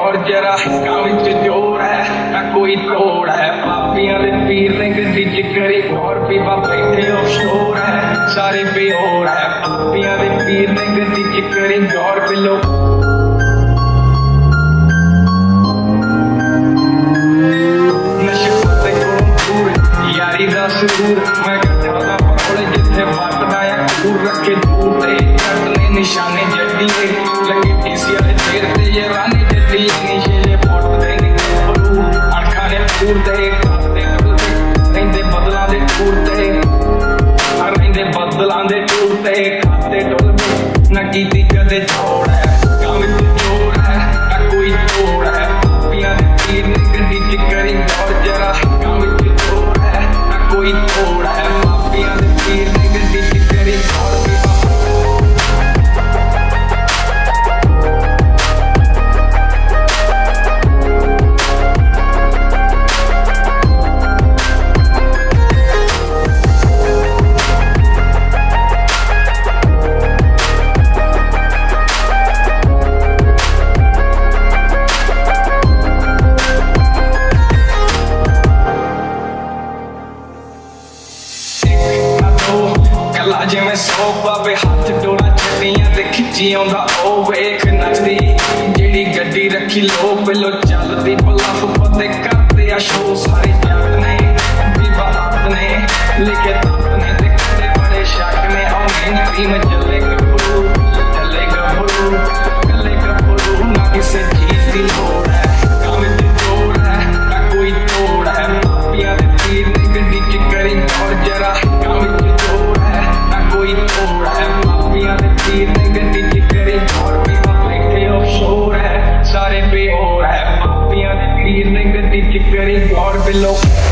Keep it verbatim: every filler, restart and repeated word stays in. और जरा काम जोर है ना कोई तोड़ है। पापिया दे पीर ने गड्डी च करी और भी बैठे और शोर है सारे बेहोर है। पापिया दे पीर ने गड्डी च करी और बिलो यारी दा सुरूर मैं कट्ठा दा पकौड़े जिथे बरतदा या कसूर रखे दूर ते कट ले निशाने जड्डी ले लगे टीसी वाले तेर ते ये रानी जड्डी नीचे ये पोट दे निकलू अड़खा ने पूर दे करते करते रहंदे बदलां दे टूर ते रहंदे बदलां दे टूर ते खाते डोल ना कीती कदे छोड़ है। काम ते जोर है ना कोई तोड़ है। पापिया दे पीर ने गड्डी च करी और जरा काम ते जोर है ना कोई तोड़ है। पापिया दे पीर ने गड्डी च करी और जिमें सौ पावे हाथ डोरा चलिया ते खिची आंदा ओ वेख नचदी जेड़ी गड्डी रखी लो पिलो चलदी पलाफ पते करते आ शो सारे जात ने बीबा हाथ ने लेके तप ने ते कटे बड़े शक ने आउने नी में चले गबरू चले गबरू चले गबरू ना किसे चीज दी लोड़ है। काम ते जोर है ना कोई तोड़ है। पापिया दे पीर ने गड्डी च करी और जरा काम ते जोर है कोई तोड़ है। पापिया दे पीर ने गड्डी च करी और भी बैठे और शोर है सारे बेहोर है। पापिया दे पीर ने गड्डी च करी और बिलो